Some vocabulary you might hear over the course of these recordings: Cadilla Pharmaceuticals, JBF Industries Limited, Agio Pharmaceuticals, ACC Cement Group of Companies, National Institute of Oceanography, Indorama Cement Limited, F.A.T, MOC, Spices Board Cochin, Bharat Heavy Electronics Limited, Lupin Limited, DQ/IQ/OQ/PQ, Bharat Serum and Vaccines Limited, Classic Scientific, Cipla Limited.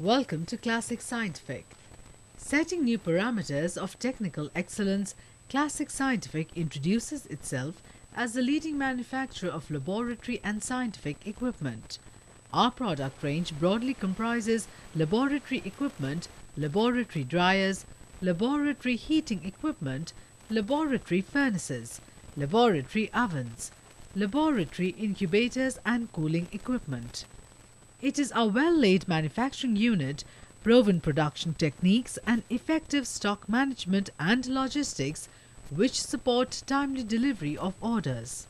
Welcome to Classic Scientific. Setting new parameters of technical excellence, Classic Scientific introduces itself as the leading manufacturer of laboratory and scientific equipment. Our product range broadly comprises laboratory equipment, laboratory dryers, laboratory heating equipment, laboratory furnaces, laboratory ovens, laboratory incubators and cooling equipment. It is our well-laid manufacturing unit, proven production techniques and effective stock management and logistics which support timely delivery of orders.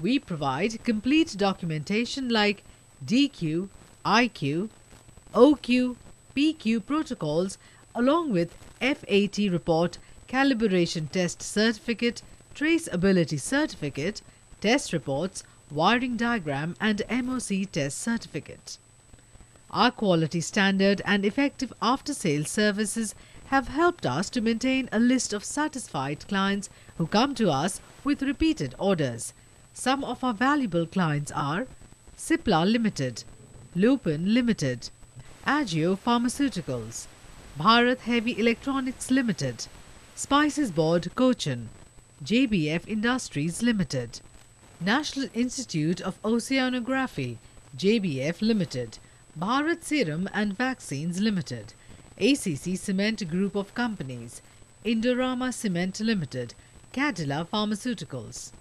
We provide complete documentation like DQ, IQ, OQ, PQ protocols along with FAT report, calibration test certificate, traceability certificate, test reports, wiring diagram and MOC test certificate. Our quality standard and effective after-sales services have helped us to maintain a list of satisfied clients who come to us with repeated orders. Some of our valuable clients are Cipla Limited, Lupin Limited, Agio Pharmaceuticals, Bharat Heavy Electronics Limited, Spices Board Cochin, JBF Industries Limited, National Institute of Oceanography, JBF Limited, Bharat Serum and Vaccines Limited, ACC Cement Group of Companies, Indorama Cement Limited, Cadilla Pharmaceuticals.